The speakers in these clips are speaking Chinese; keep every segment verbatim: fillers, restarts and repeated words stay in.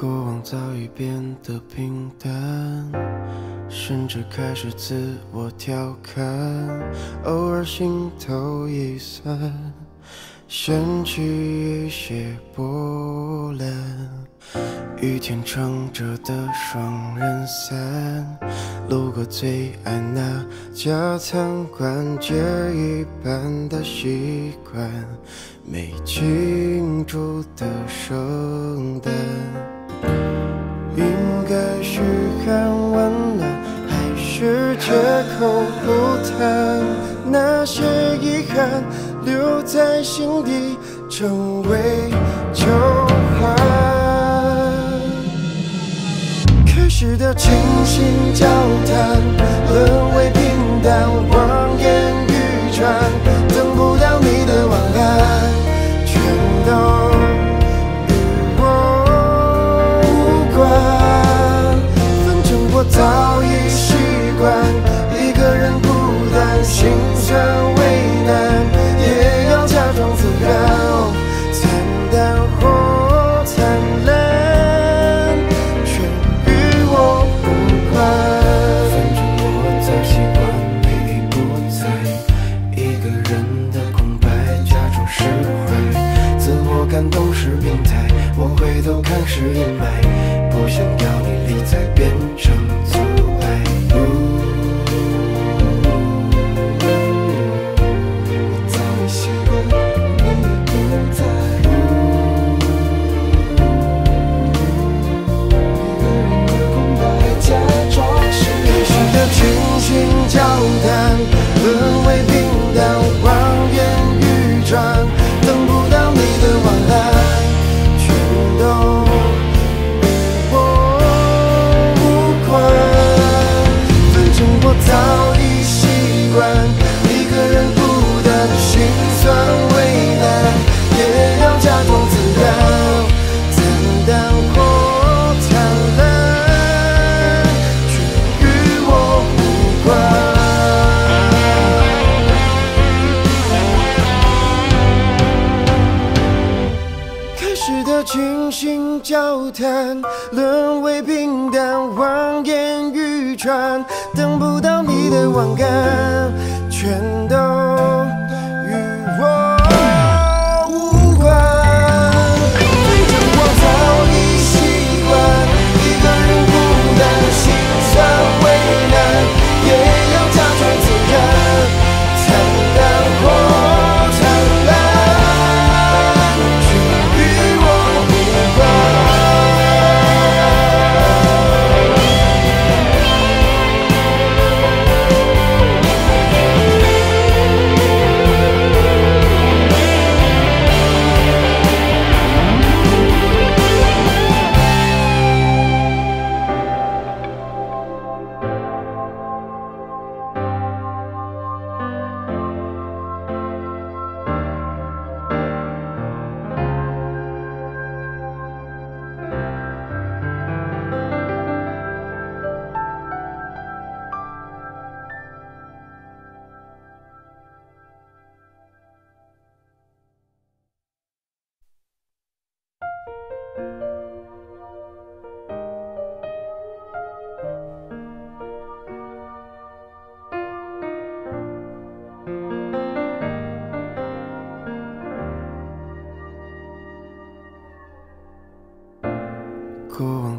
过往早已变得平淡，甚至开始自我调侃，偶尔心头一散，掀起一些波澜。雨天撑着的双人伞，路过最爱那家餐馆，戒一半的习惯，没庆祝的圣诞，应该嘘寒问暖，还是绝口不谈？那些遗憾留在心底，成为旧患。 开始的倾心交谈，沦为平淡，望眼欲穿，等不到你的晚安，全都与我无关。反正我早已习惯一个人孤单，心酸为难，也要假装自然，惨淡或灿烂。 感动是病态，我回头看是阴霾，不想要你理睬变成阻碍。我早已习惯你不在，一个人的空白假装是开始的倾心交谈，沦为平淡，望眼欲穿。 等不到你的晚安，全都与我无关。反正我早已习惯一个人孤单，心酸为难，也要假装自然，惨淡或灿烂，全与我无关。 倾心交谈，沦为平淡，望眼欲穿，等不到你的晚安，全都与我无关。反正我早已习惯一个人孤单，心酸为难，也要假装自然，惨淡或灿烂。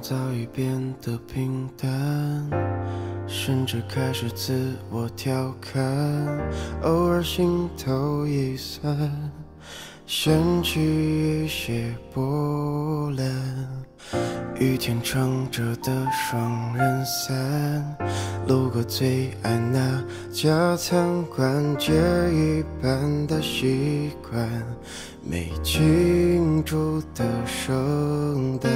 早已变得平淡，甚至开始自我调侃，偶尔心头一散，掀起一些波澜。雨天撑着的双人伞，路过最爱那家餐馆，戒一半的习惯，没庆祝的圣诞。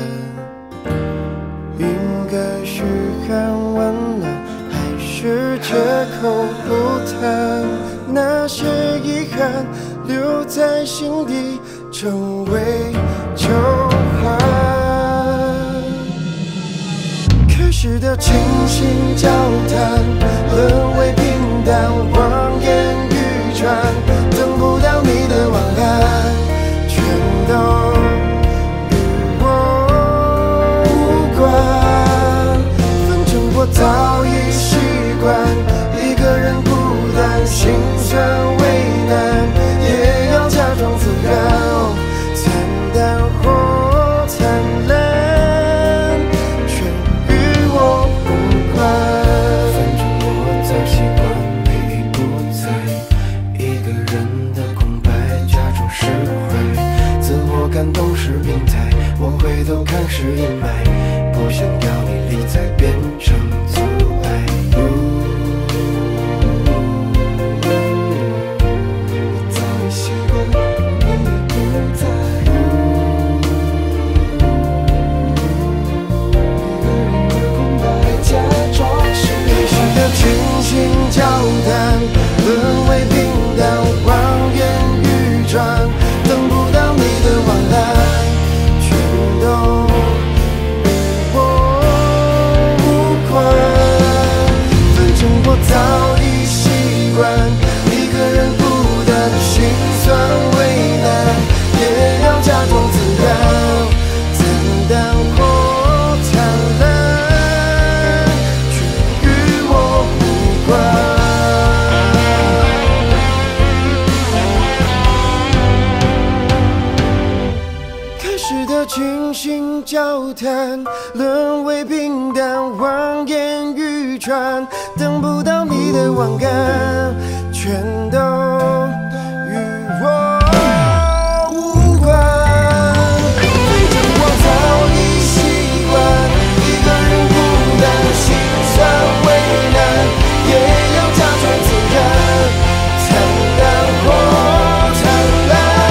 应该嘘寒问暖，还是绝口不谈？那些遗憾留在心底，成为旧患。开始的倾心交谈，沦为平淡，望眼欲穿，等不到你的晚安，全都与我。看都是病态，我回头看是阴霾，不想要你理睬变成阻碍。我早已习惯你不在，一个人的空白假装是你。许的倾心交谈沦为平淡，望眼欲穿。 等不到你的往来，全都与我无关。反正我早已习惯一个人孤单，心酸为难，也要假装自然，简单或灿烂，全与我无关。 倾心交谈，沦为平淡，望眼欲穿。等不到你的网感，全都与我无关。反正我早已习惯一个人孤单，心酸为难，也要假装自然，灿烂或灿烂。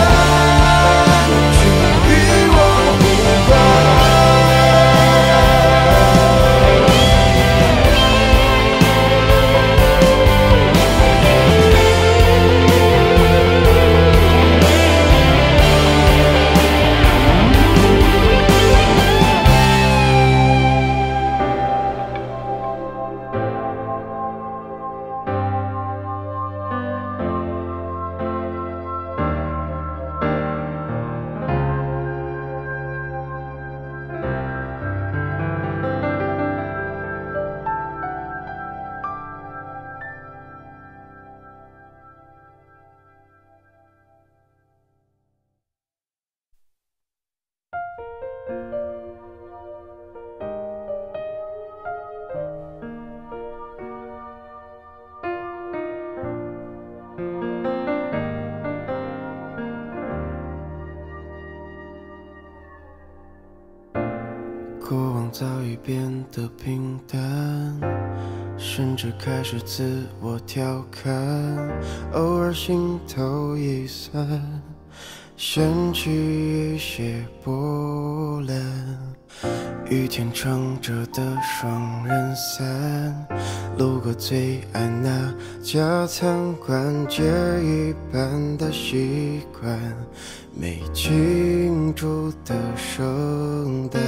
的平淡，甚至开始自我调侃，偶尔心头一散，掀起一些波澜。雨天撑着的双人伞，路过最爱那家餐馆，戒一半的习惯，没庆祝的圣诞。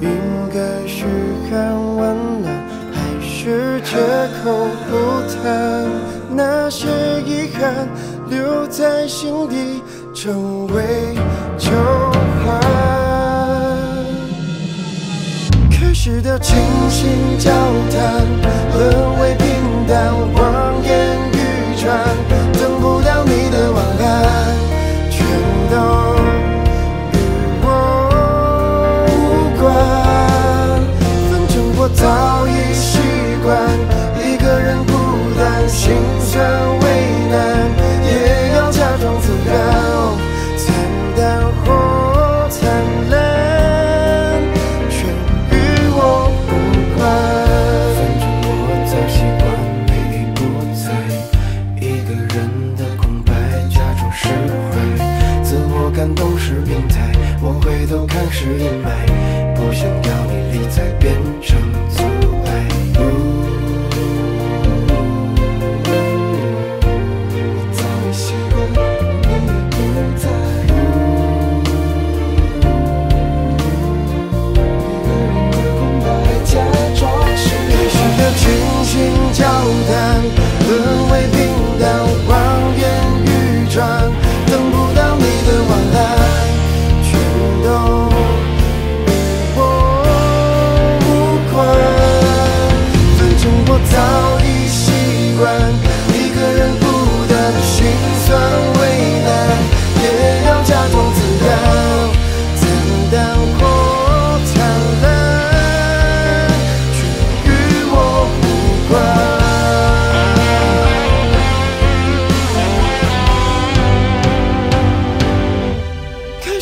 应该嘘寒问暖，还是借口不谈？那些遗憾留在心底，成为旧患。开始的倾心交谈，沦为平淡，望眼欲穿。等不到你的晚安，全都。 早已习惯一个人孤单，心酸为难，也要假装自然，惨淡或灿烂，全与我无关。反正我早习惯你不在，一个人的空白假装释怀，自我感都是病态，我回头看是阴霾。 不想要你理睬，变成阻碍。我早已习惯你不在，一个人的空白假装是你。开始的倾心交谈，沦为平淡，望眼欲穿。等不到你的晚安，全都。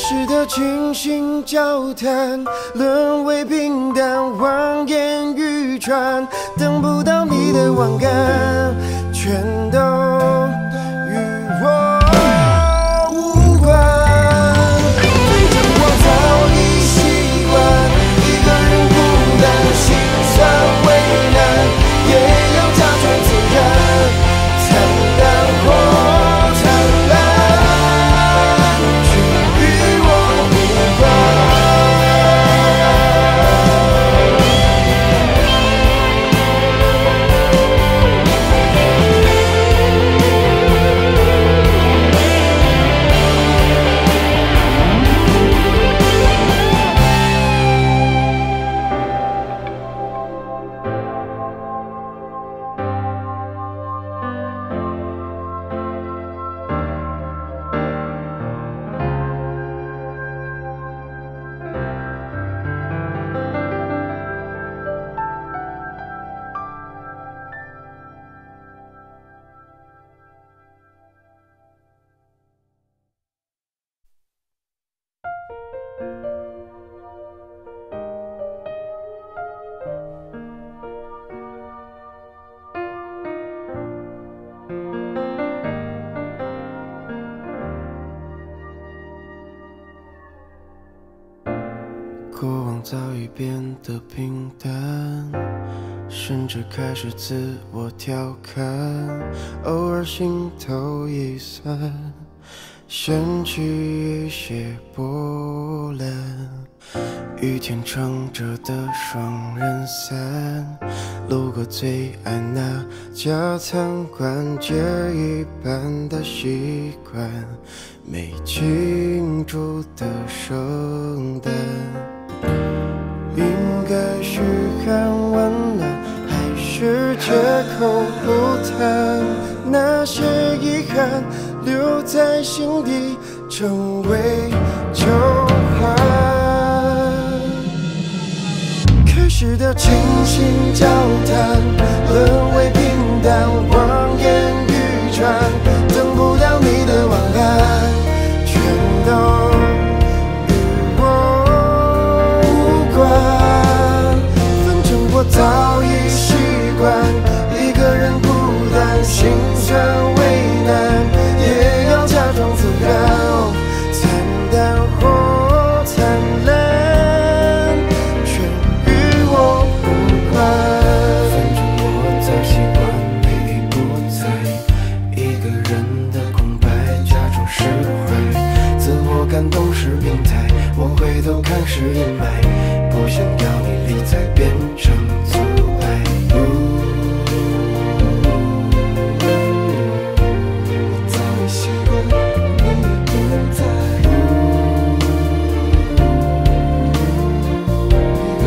世的倾心交谈，沦为平淡，望眼欲穿，等不到你的挽感，全都与我无关。反正我早已习惯一个人孤单，心酸为难，也要假装自然。 早已变得平淡，甚至开始自我调侃，偶尔心头一散，掀起一些波澜。雨天撑着的双人伞，路过最爱那家餐馆，戒一半的习惯，没庆祝的圣诞。 应该嘘寒问暖，还是借口不谈？那些遗憾留在心底，成为旧患。开始的倾心交谈，沦为平淡，望眼欲穿，等不到你的晚安，全都。 我早已习惯一个人孤单，心酸为难，也要假装自然。惨淡或灿烂，全与我无关。反正我早习惯陪你不在，一个人的空白，假装释怀，自我感动是病态，我回头看是阴霾，不想要你。 才变成阻碍。我早已习惯你不在，一个人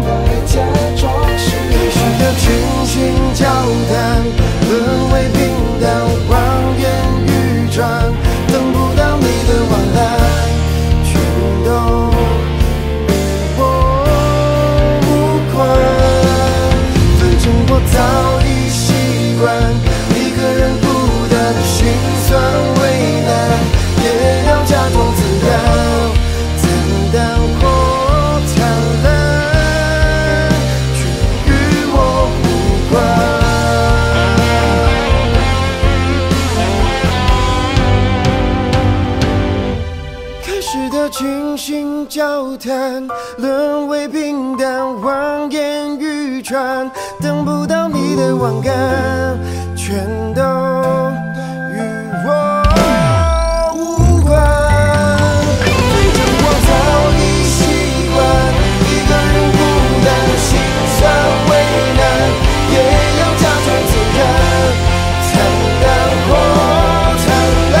的空白，假装是开始的倾心交谈，沦为平淡，望眼欲穿，等不到你的晚安，全都。 我早已习惯一个人孤单，心酸为难，也要假装自然，惨淡或灿烂，全与我无关。 倾心交谈，沦为平淡，望眼欲穿，等不到你的挽感，全都与我无关。反正我早已习惯一个人孤单，心酸为难，也要假装自然，惨淡或灿烂。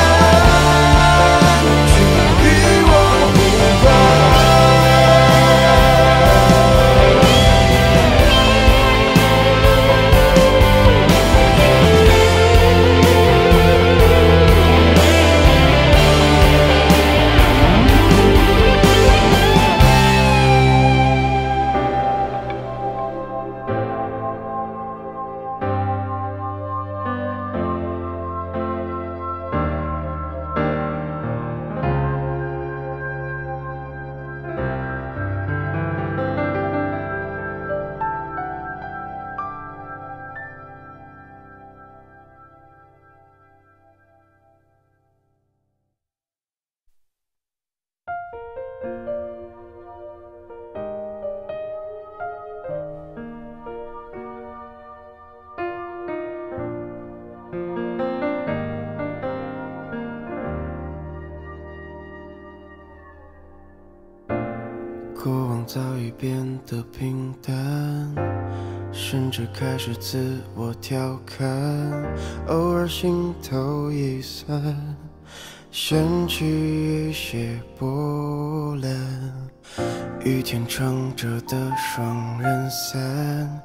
过往早已变得平淡，甚至开始自我调侃，偶尔心头一散，掀起一些波澜。雨天撑着的双人伞，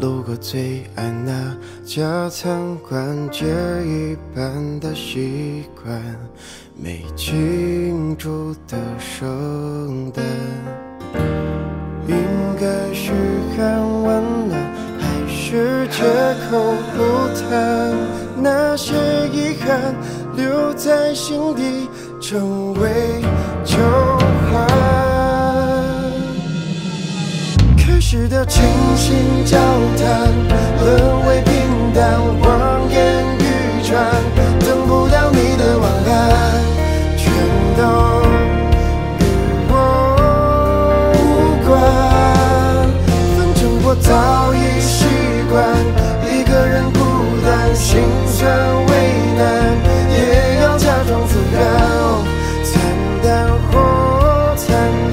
路过最爱那家餐馆，戒一半的习惯，没庆祝的圣诞，应该嘘寒问暖，还是借口不谈？那些遗憾留在心底，成为旧患。开始的倾心交谈，沦为平淡，望眼欲穿，等不到你的晚安，全都与我无关。反正我早已习惯一个人孤单，心酸为难，也要假装自然，惨淡或灿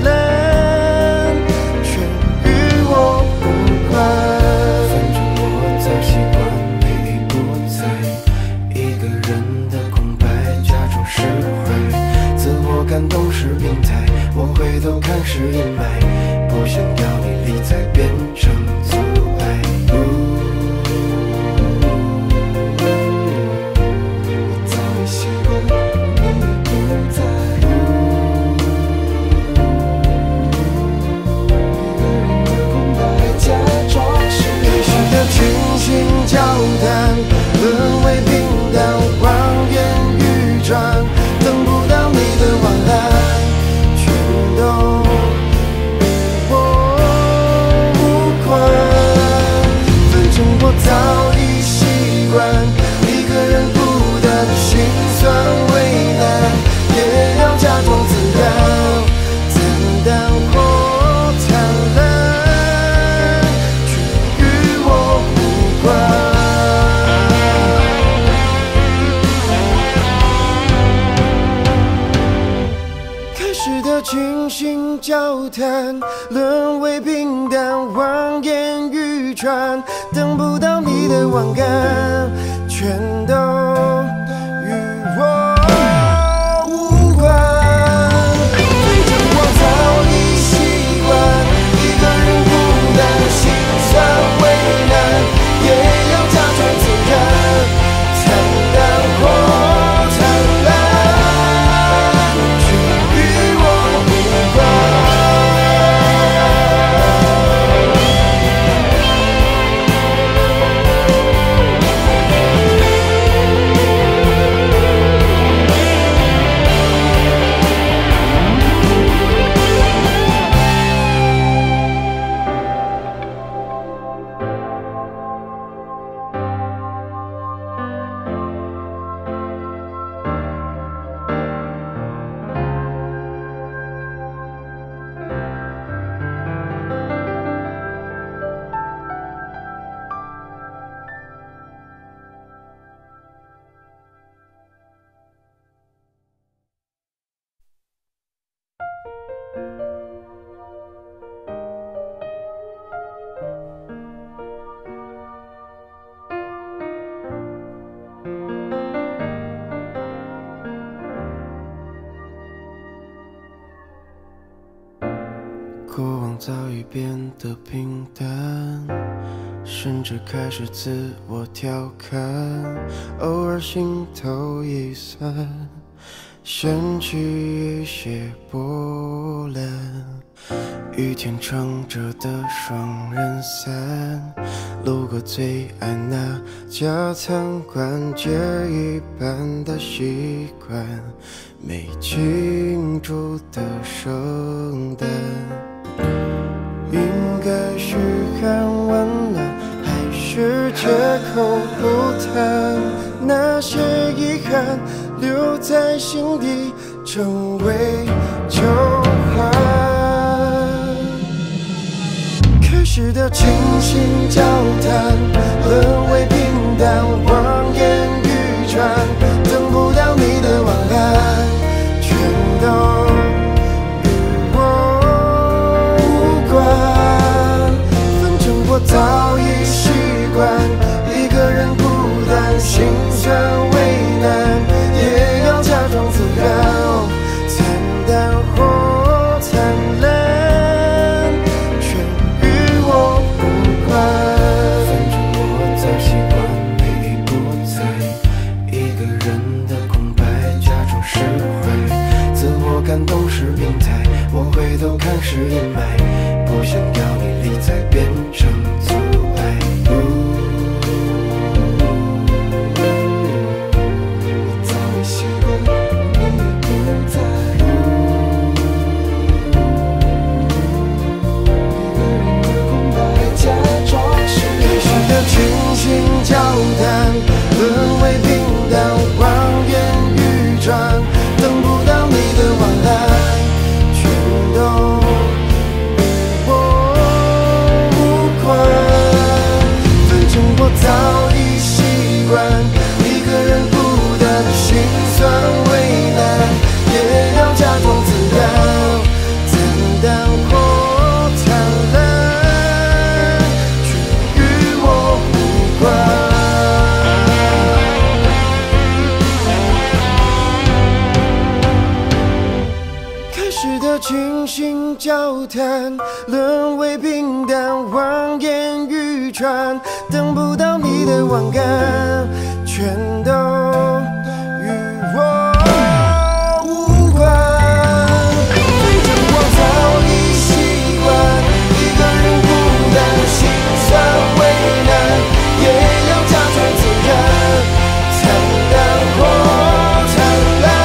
烂，全与我无关。反正我早习惯陪你不在，一个人的空白，假装释怀，自我感动是病态，我回头看是阴霾，不想要你理睬变成阻碍。嗯倾心交谈，沦为平淡，望眼欲穿，等不到你的晚安，全都与我无关。反正我早已习惯一个人孤单，心酸为难，也要假装自然，惨淡或灿烂。倾心交谈，沦为平淡，望眼欲穿，等不到你的晚安，全都与我无关。反正我早已习惯一个人孤单，心酸为难，也要假装自然，惨淡或灿烂。早已变得平淡，甚至开始自我调侃，偶尔心头一散，掀起一些波澜。雨天撑着的双人伞，路过最爱那家餐馆，戒一半的习惯，没庆祝的圣诞，应该嘘寒问暖，还是借口不谈？那些遗憾留在心底，成为旧患。开始的倾心交谈，沦为平淡，望眼欲穿，等不到你的晚安，全都与我看都是病态，我回头看是阴霾，不想要你理睬变成阻碍。我早已习惯你不在，一个人的空白假装是你。需要倾心交谈，沦为平淡，望眼欲穿。 等不到你的往来，全都与我无关。反正我早已习惯一个人孤单，心酸为难，也要假装自然，简单或灿烂，全与我无关。 倾心交谈，沦为平淡，望眼欲穿。等不到你的晚安，全都与我无关。反正我早已习惯一个人孤单，心酸为难，也要假装自然，灿烂或灿烂。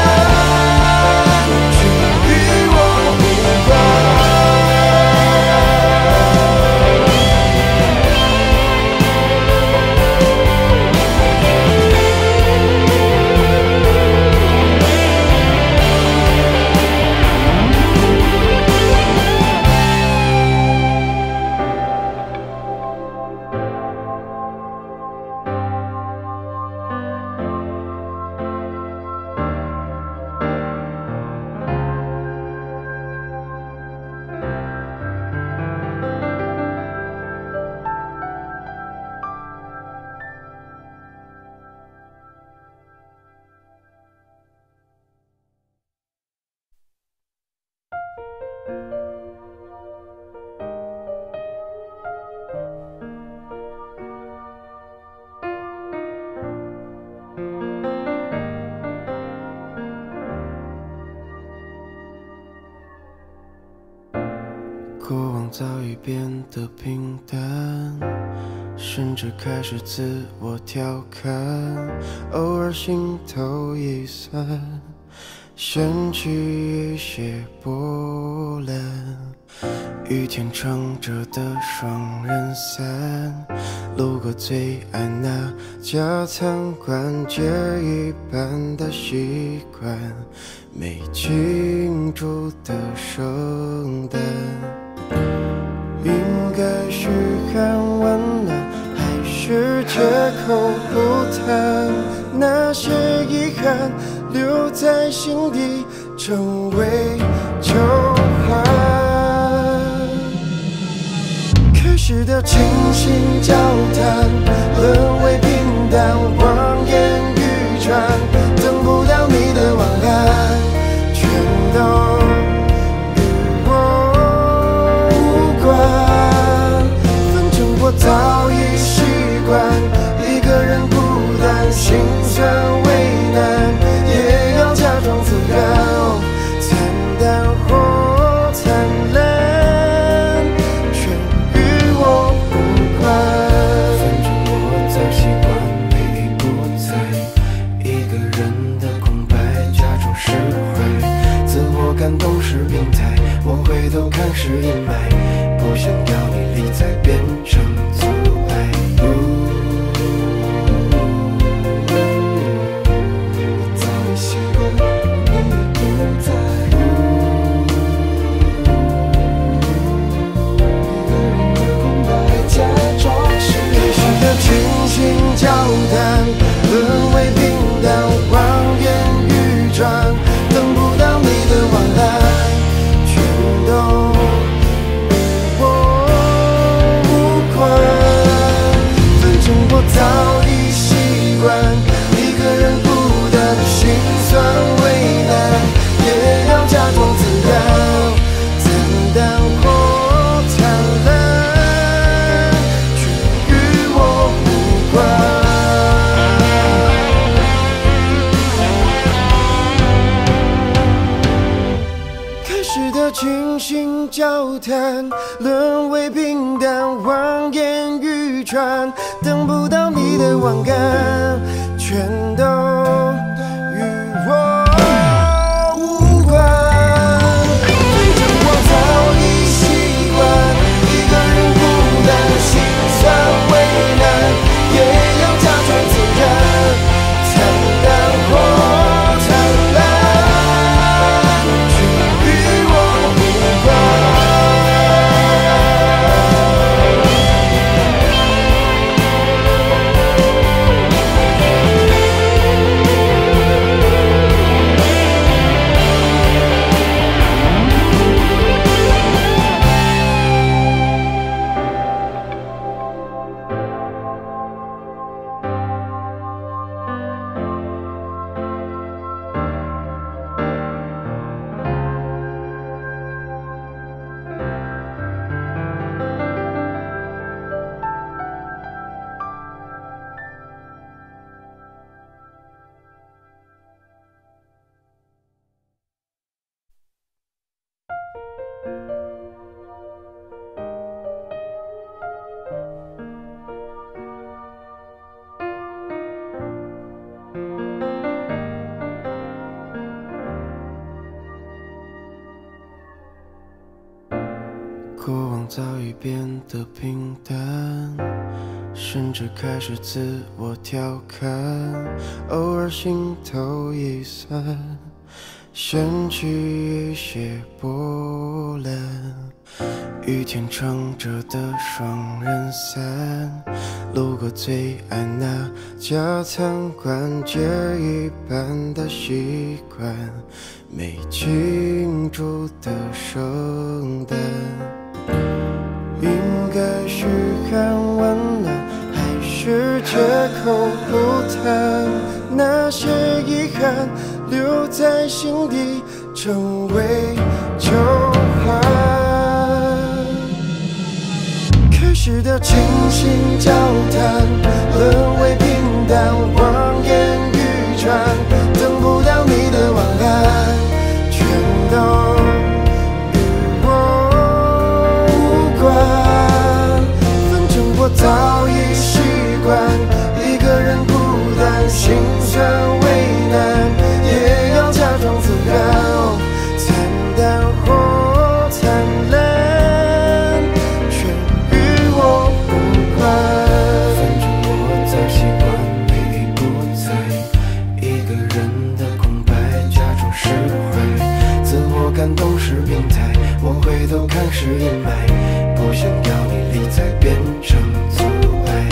早已变得平淡，甚至开始自我调侃，偶尔心头一散，掀起一些波澜。雨天撑着的双人伞，路过最爱那家餐馆，戒一半的习惯，没庆祝的圣诞。 应该嘘寒问暖，还是借口不谈？那些遗憾留在心底，成为旧患。开始的倾心交谈，沦为平淡，望眼欲穿。等不到你的晚安，全都。 早已习惯一个人孤单，心酸为难，也要假装自然，惨淡或灿烂，全与我无关。反正我早习惯你不在，一个人的空白假装释怀，自我感都是病态，我回头看是阴霾。 不想要你理睬，变成阻碍。我早已习惯你不在，一个人的空白假装是你。开始的倾心交谈，沦为平淡，望眼欲穿。等不到你的晚安，全都。 我。世的倾心交谈，沦为平淡，望眼欲穿，等不到你的挽感，全都与我无关。反正我早已习惯一个人孤单，心酸为难，也要假装自然。 早已变得平淡，甚至开始自我调侃，偶尔心头一散，掀起一些波澜。雨天撑着的双人伞，路过最爱那家餐馆，戒一半的习惯，没庆祝的圣诞。 应该嘘寒问暖，还是借口不谈？那些遗憾留在心底，成为旧患。开始的倾心交谈，沦为平淡，望眼欲穿，等不到你的晚安，全都。 我早已习惯一个人孤单，心酸为难，也要假装自然。惨淡或灿烂，全与我无关。反正我早习惯陪你不在，一个人的空白，假装释怀，自我感动是病态，我回头看是阴霾，不想要你。 才变成阻碍。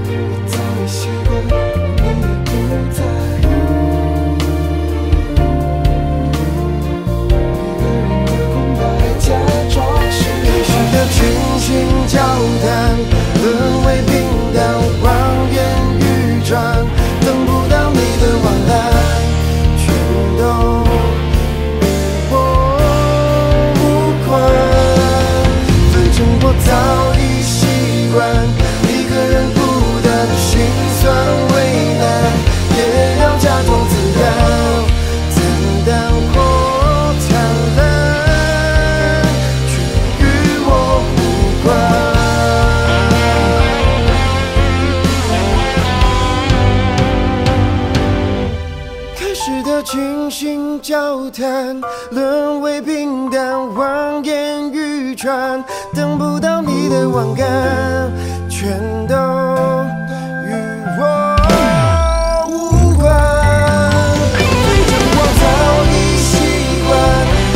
我早已习惯你不在，一个人的空白，假装是开始的倾心交谈，沦为平淡，望眼欲穿，等不到你的晚安，全都。 我早已习惯一个人孤单，心酸为难，也要假装自然，惨淡或灿烂，全与我无关。 倾心交谈，沦为平淡，望眼欲穿，等不到你的挽感，全都与我无关。反正我早已习惯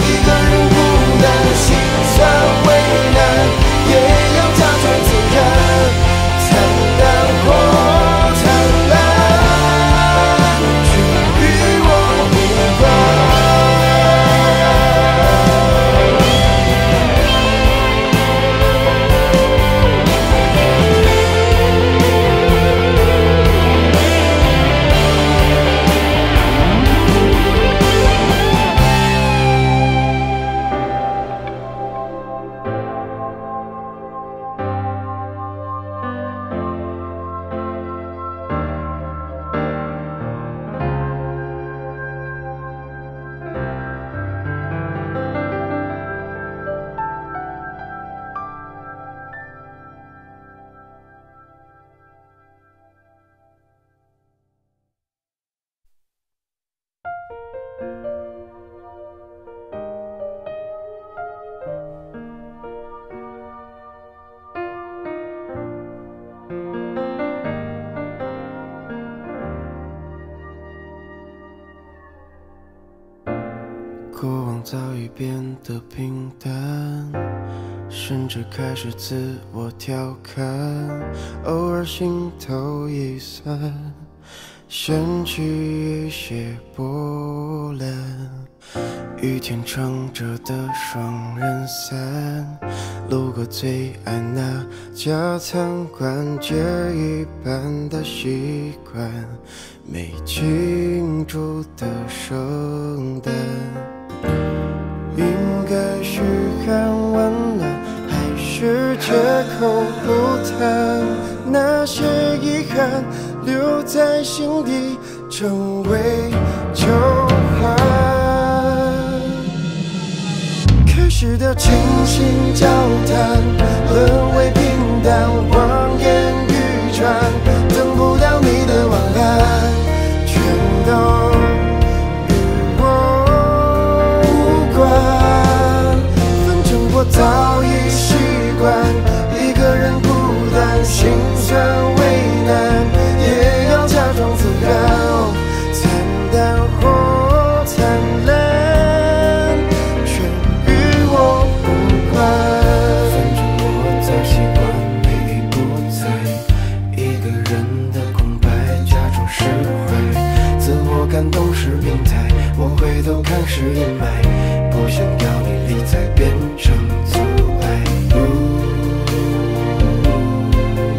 一个人孤单，心酸为难，也要假装自然，惨淡或灿烂。过往早已变得平淡，甚至开始自我调侃，偶尔心头一散，掀起一些波澜。雨天撑着的双人伞，路过最爱那家餐馆，戒一半的习惯，没庆祝的圣诞。应该嘘寒问暖，还是借口不谈？那些遗憾留在心底，成为旧患。 开始的倾心交谈，沦为平淡，望眼欲穿，等不到你的晚安，全都与我无关。反正我早已习惯，一个人孤单，心酸为难，也要假装自然，惨淡或灿烂。 都是病态，我回头看是阴霾，不想要你理睬，变成阻碍。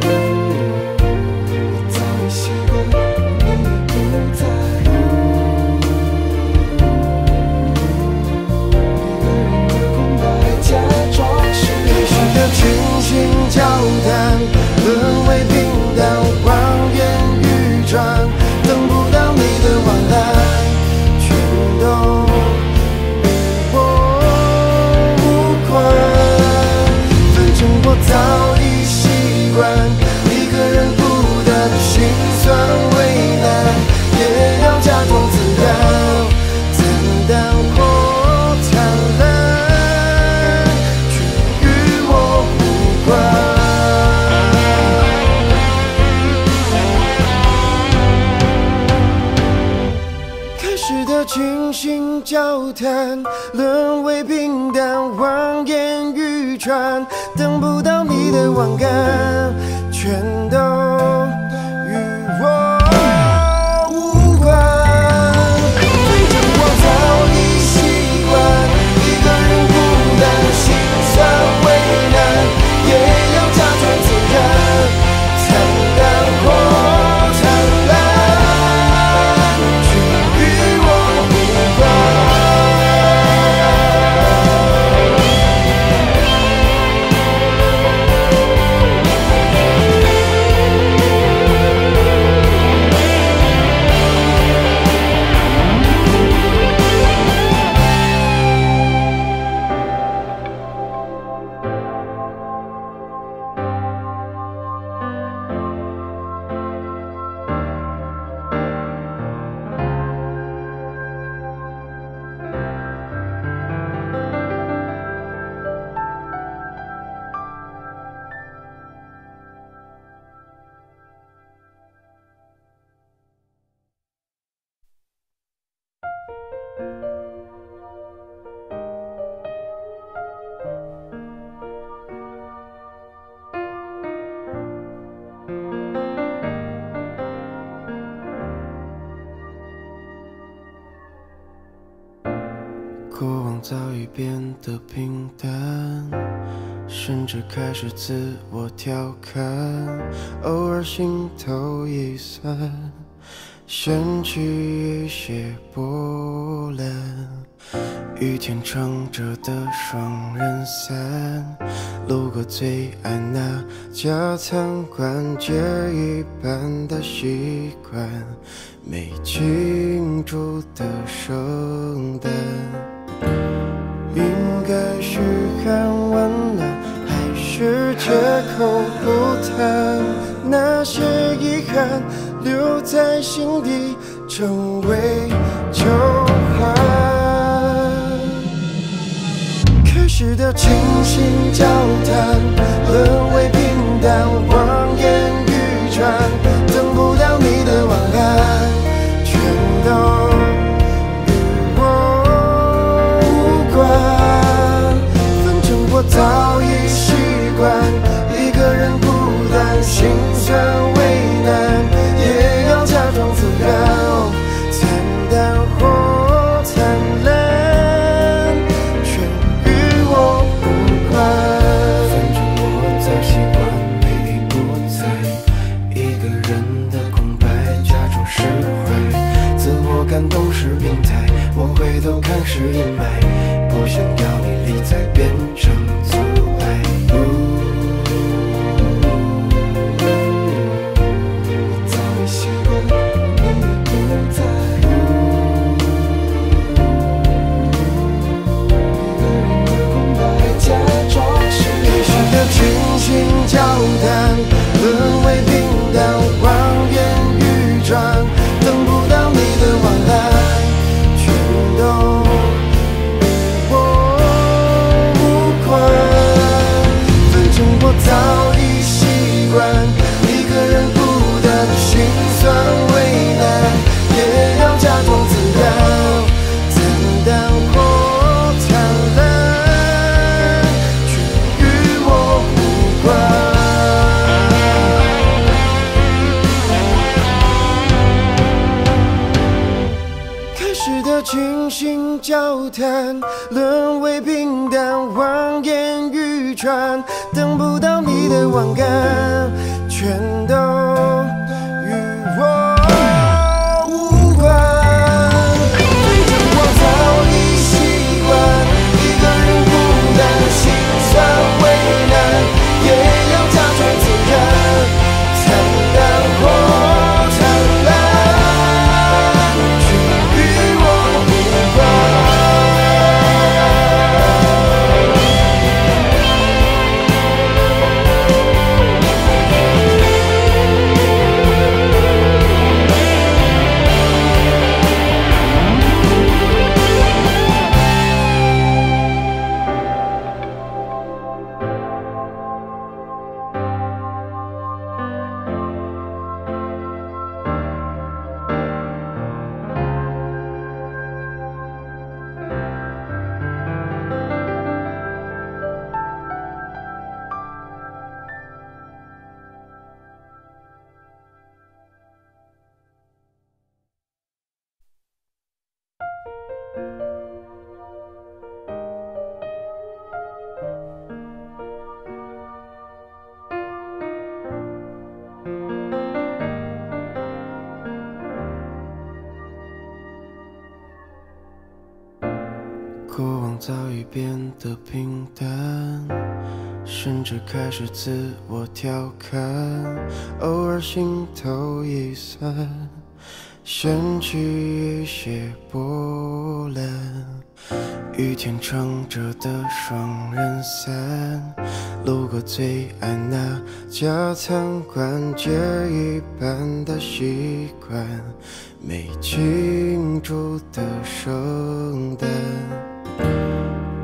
我早已习惯你不在，一个人的空白，假装是你。开始的倾心交谈，沦为平淡，望眼欲穿。 早已习惯一个人孤单，心酸为难，也要假装自然，惨淡或灿烂，却与我无关。开始的倾心交谈，沦为平淡，望眼欲穿。 等不到你的晚安，全都与我无关。反正我早已习惯一个人孤单，心酸为难，也要假装自然，惨淡或灿烂，却与我无关。 早已变得平淡，甚至开始自我调侃，偶尔心头一散，掀起一些波澜。雨天撑着的双人伞，路过最爱那家餐馆，戒一半的习惯，没庆祝的圣诞。 应该嘘寒问暖，还是借口不谈？那些遗憾留在心底，成为旧患。开始的倾心交谈，沦为平淡，望眼欲穿，等不到你的晚安，全都与我。感动是病态，我回头看是阴霾，不想要你理睬变成阻碍。我早已习惯你不在，一个人的空白假装是你。需要倾心交谈，沦为平淡，望眼欲穿。 早已习惯一个人孤单，心酸为难，也要假装自然，简单或灿烂，却与我无关。开始的倾心交谈，沦为平淡，望眼欲穿。 等不到你的晚感，全都与我无关。反正我早已习惯一个人孤单，心酸为难，也要假装自然，惨淡或灿烂，却与我无关。 早已变得平淡，甚至开始自我调侃，偶尔心头一散，掀起一些波澜。雨天撑着的双人伞，路过最爱那家餐馆，戒一半的习惯，没庆祝的圣诞。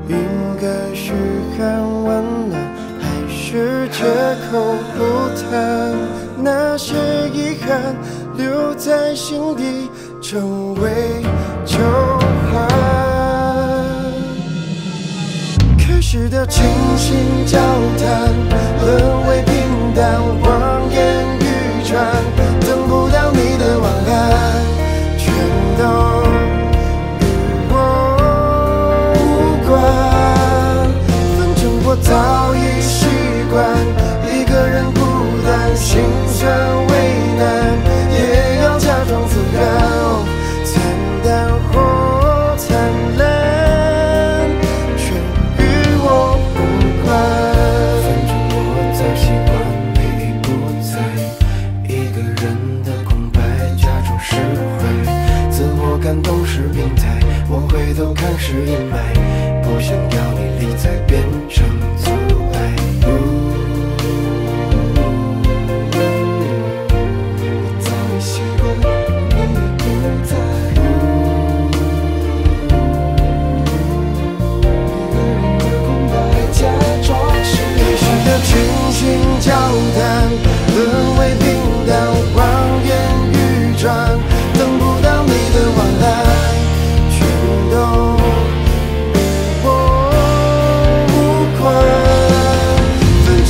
应该嘘寒问暖，还是借口不谈？那些遗憾留在心底，成为旧患。开始的倾心交谈，沦为平淡，望眼欲穿。等不到你的晚安，全都。 我早已习惯一个人孤单，心酸为难，也要假装自然，惨淡或灿烂，全与我无关。反正我早习惯你不在，一个人的空白假装释怀，自我感动是病态，我回头看是阴霾。 不想要你理睬，变成阻碍。我早已习惯你不在，一个人的空白假装是你。开始的倾心交谈，沦为平淡，望眼欲穿。等不到你的晚安，全都。 反正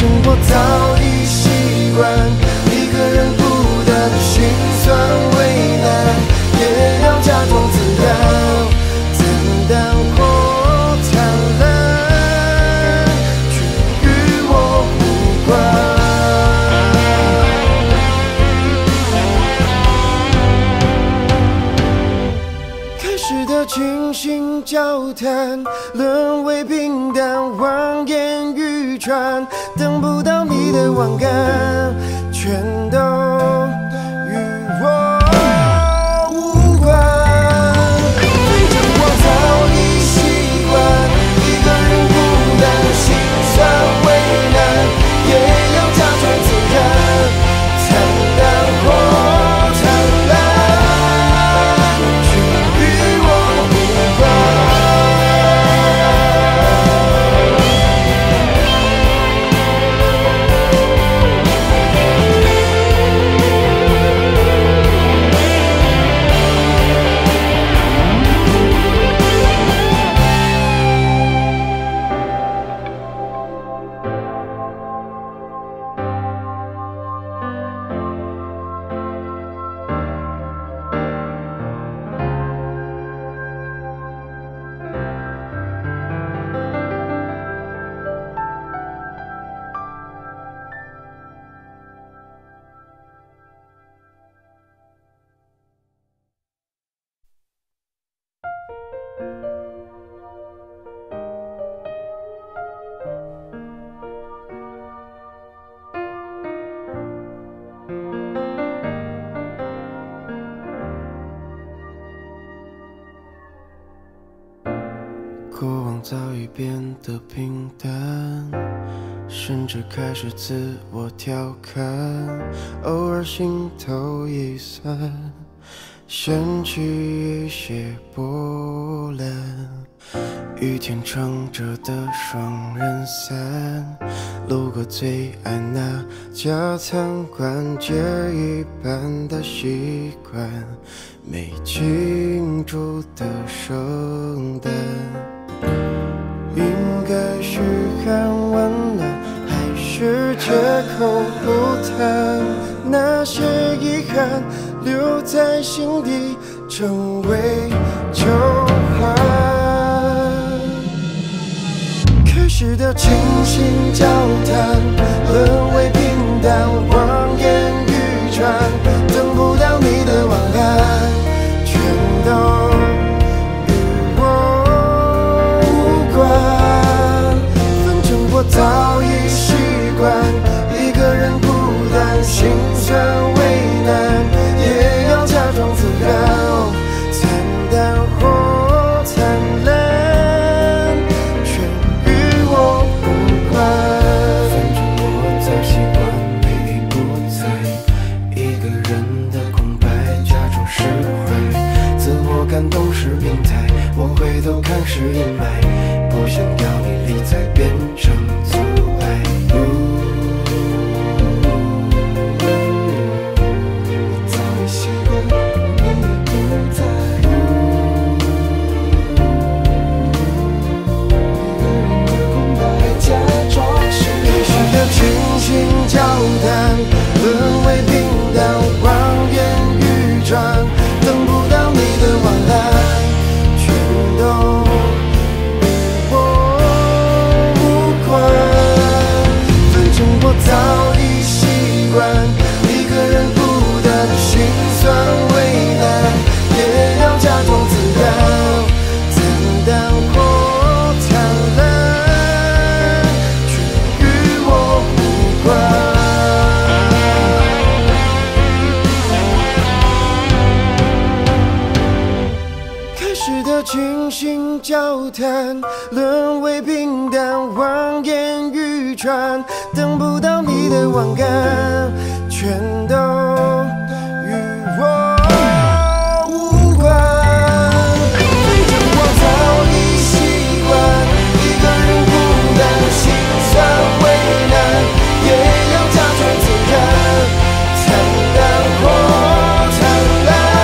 时的倾心交谈，沦为平淡，望眼欲穿，等不到你的晚安，全都与我无关。反正我早已习惯一个人孤单，心酸为难，也要假装自然，坦荡或。 早已变得平淡，甚至开始自我调侃，偶尔心头一散，掀起一些波澜。雨天撑着的双人伞，路过最爱那家餐馆，借一半的习惯，没庆祝的圣诞。 应该嘘寒问暖，还是借口不谈？那些遗憾留在心底，成为旧患。开始的倾心交谈，沦为平淡，望眼欲穿，等不到你的晚安，全都。 我早已习惯一个人孤单，心酸为难，也要假装自然，惨淡或灿烂，全与我无关。反正我早习惯陪你不在，一个人的空白，假装释怀，自我感动是病态，我回头看是阴霾，不想要你。 才变成阻碍。我早已习惯你不在，一个人的空白，假装是你。开始的倾心交谈，沦为平淡，望眼欲穿，等不到你的晚安，全都。 我早已习惯一个人孤单，心酸为难，也要假装自然，惨淡或灿烂，全与我无关。 倾心交谈，沦为平淡，望眼欲穿，等不到你的晚安，全都与我无关。反正我早已习惯一个人孤单，心酸为难，也要假装自然，惨淡或灿烂。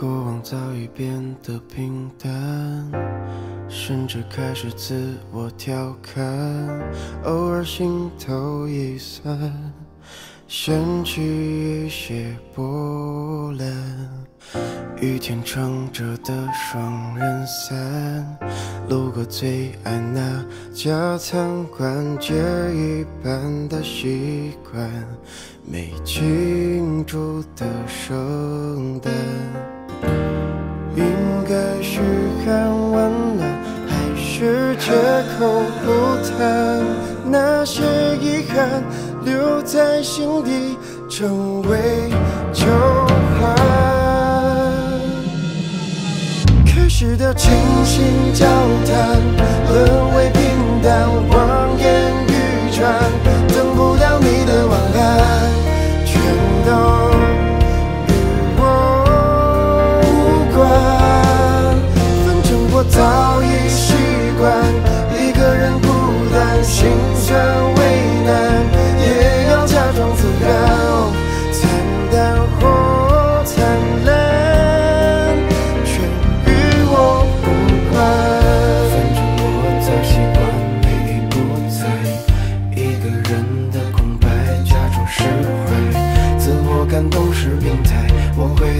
过往早已变得平淡，甚至开始自我调侃，偶尔心头一酸，掀起一些波澜。雨天撑着的双人伞，路过最爱那家餐馆，戒一半的习惯，没庆祝的圣诞。应该嘘寒问暖，还是借口不谈？那些遗憾留在心底，成为旧患。 开始的倾心交谈，沦为平淡，望眼欲穿，等不到你的晚安，全都与我无关。反正我早已习惯，一个人孤单，心酸为难，也要假装自然，惨淡或灿烂。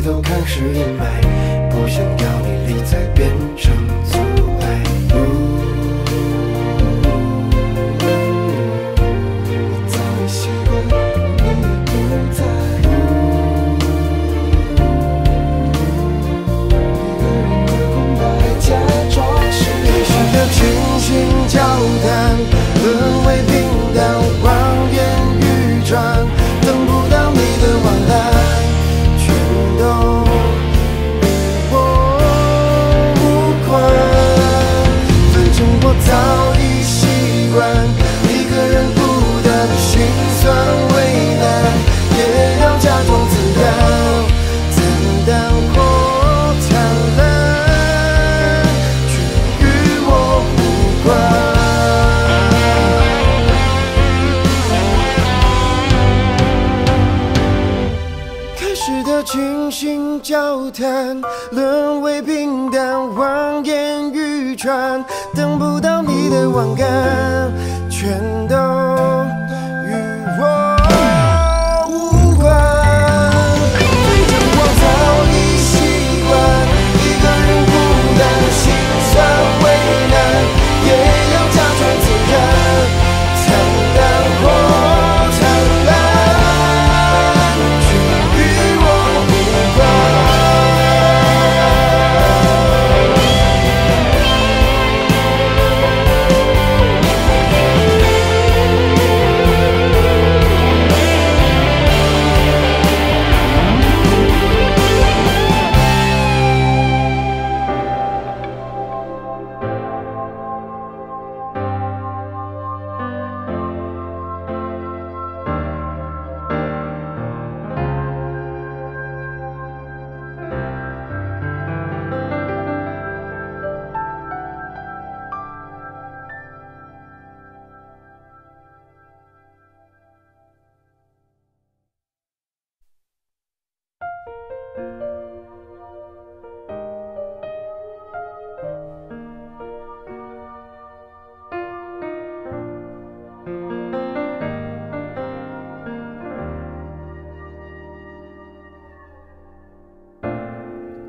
都看是阴霾，不想要你理睬，变成阻碍。哦哦、我早已习惯你不在，一个人的空白，假装是你。开始的倾心交谈，沦为平淡，望眼欲穿，等不到你的晚安。 都与我无关，反正我早已习惯，一个人孤单，心酸为难，也要假装自然，惨淡或灿烂，却与我无关。 倾心交谈，沦为平淡，望眼欲穿，等不到你的晚安，全都与我无关。反正我早已习惯，一个人孤单，心酸为难，也要假装自然，惨淡或灿烂。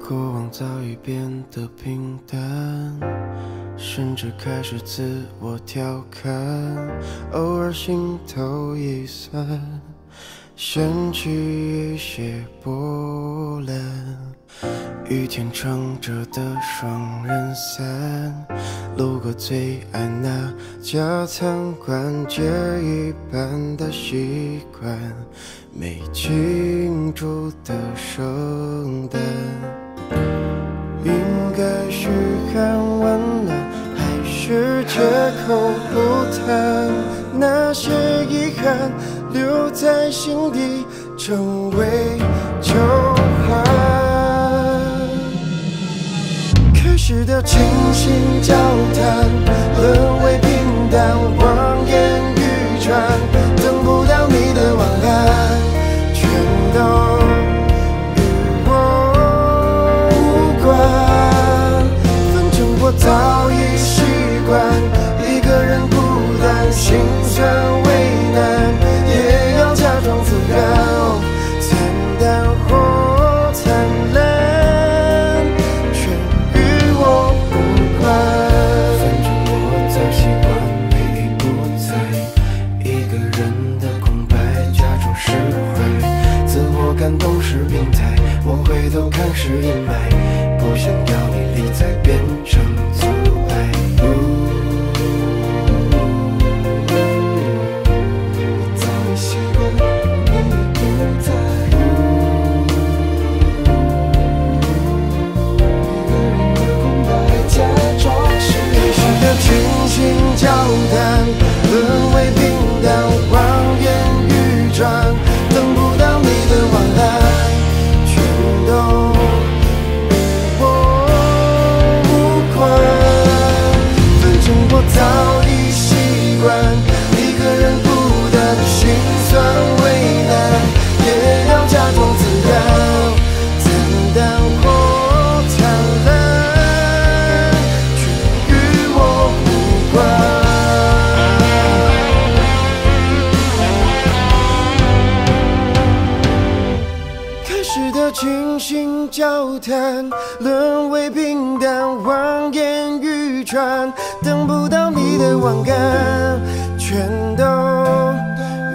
过往早已变得平淡，甚至开始自我调侃，偶尔心头一酸，掀起一些波澜。雨天撑着的双人伞，路过最爱那家餐馆，戒一半的习惯，没庆祝的圣诞。 应该嘘寒问暖，还是借口不谈？那些遗憾留在心底，成为旧患。开始的倾心交谈，沦为平淡，望眼欲穿，等不到你的晚安，全都与我。感动是病态，往回头看是阴霾，不想要你理睬变成阻碍。我早已习惯你不在，一个人的空白假装是你。需要倾心交谈，沦为平淡，望眼欲穿。 倾心交谈，沦为平淡，望眼欲穿，等不到你的晚安，全都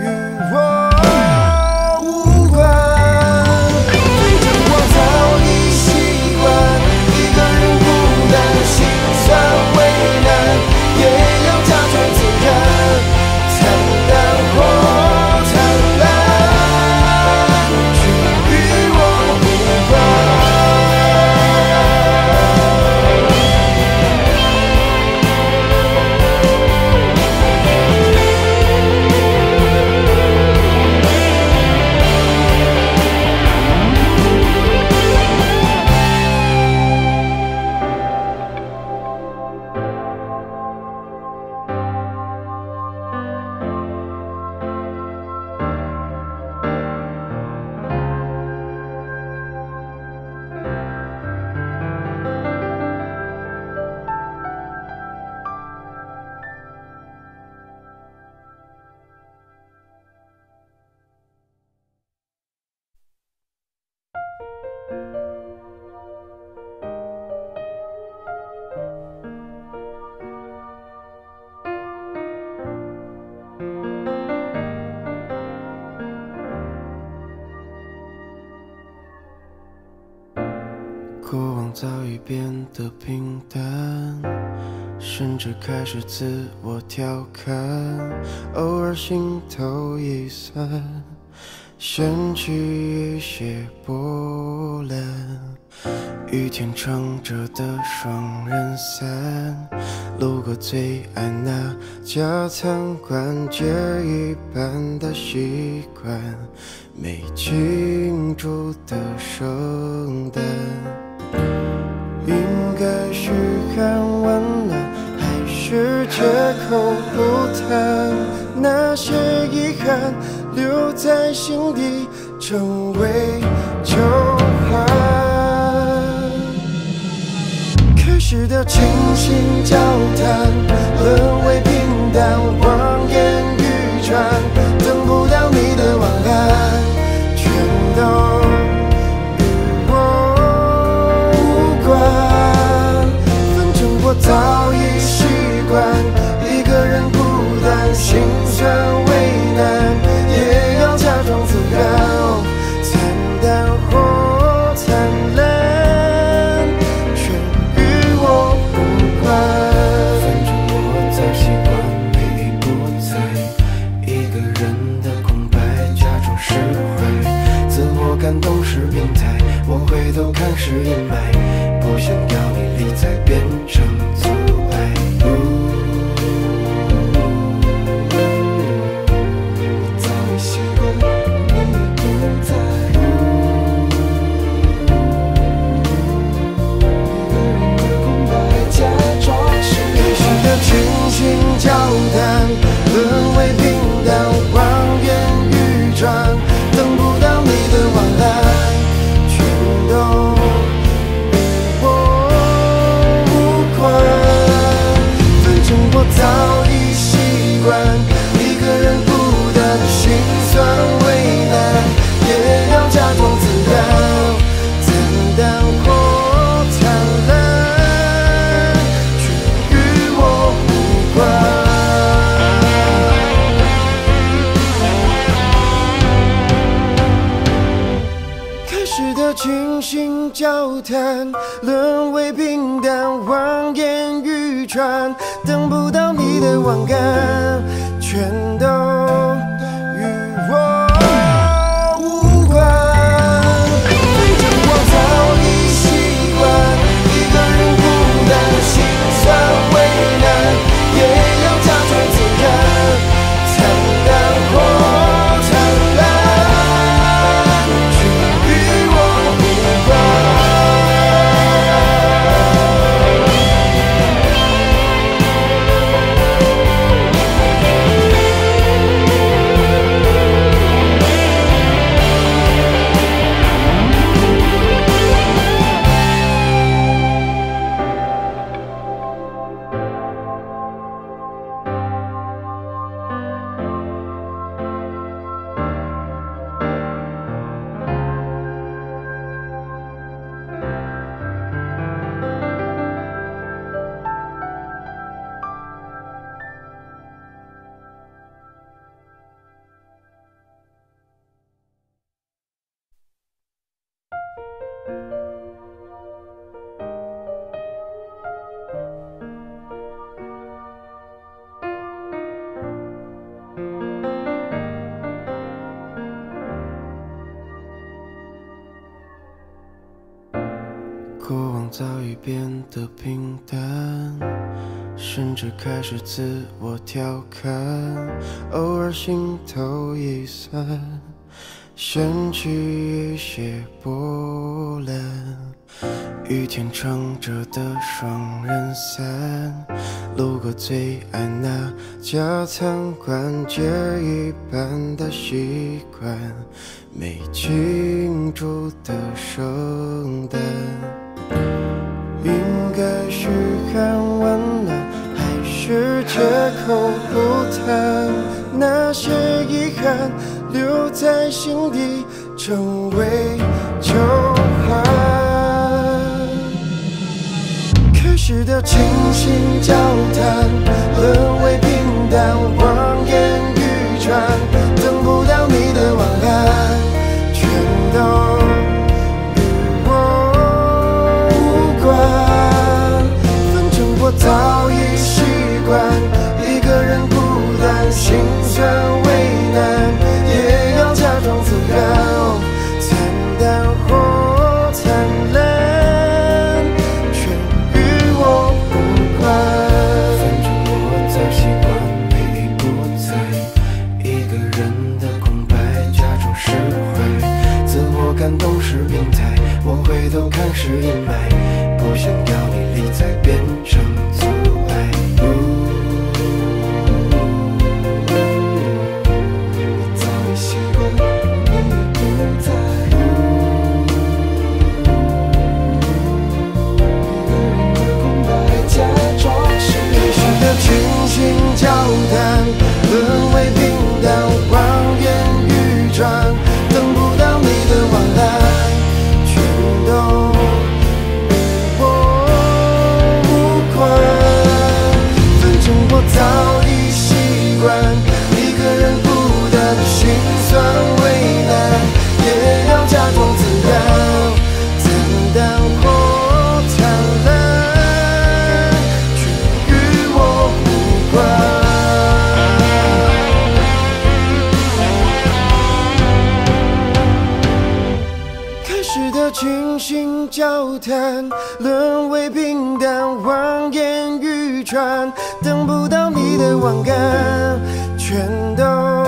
与我无关。反正我早已习惯，一个人孤单，心酸为难，也要假装自然，坦荡或。 早已变得平淡，甚至开始自我调侃，偶尔心头一散，掀起一些波澜。雨天撑着的双人伞，路过最爱那家餐馆，戒一半的习惯，没庆祝的圣诞。 应该嘘寒问暖，还是借口不谈？那些遗憾留在心底，成为旧患。开始的倾心交谈，沦为平淡，望眼欲穿，等不到你的晚安，全都。 我早已习惯一个人孤单，心酸为难，也要假装自然，惨淡或灿烂，全与我无关。反正我早习惯你不在，一个人的空白假装释怀，自我感动是病态，往回头看是阴霾。 不想要你理睬，变成阻碍。我早已习惯你不在，一个人的空白假装是你。开始的倾心交谈，沦为平淡，望眼欲穿，等不到你的晚安，全都。 One. 时的倾心交谈，沦为平淡，望眼欲穿，等不到你的晚安，全都与我无关。反正我早已习惯一个人孤单，心酸为难，也要假装自然。 早已变得平淡，甚至开始自我调侃，偶尔心头一散，掀起一些波澜。雨天撑着的双人伞，路过最爱那家餐馆，戒一半的习惯，没庆祝的圣诞。 应该嘘寒问暖，还是借口不谈？那些遗憾留在心底，成为旧患。开始的倾心交谈，沦为平淡，望眼欲穿，等不到你的晚安，全都。 我早已习惯一个人孤单，心酸为难，也要假装自然。惨淡或灿烂，全与我无关。反正我早习惯陪你不在，一个人的空白，假装释怀，自我感动是病态，我回头看是阴霾。 不想要你理睬，变成阻碍。我早已习惯你不在，一个人的空白，假装是开始的倾心交谈，沦为平淡，望眼欲穿，等不到你的晚安，全都。 我早已习惯一个人孤单，心酸为难，也要假装自然，惨淡或灿烂，全与我无关。 倾心交谈，沦为平淡，望眼欲穿，等不到你的晚安，全都。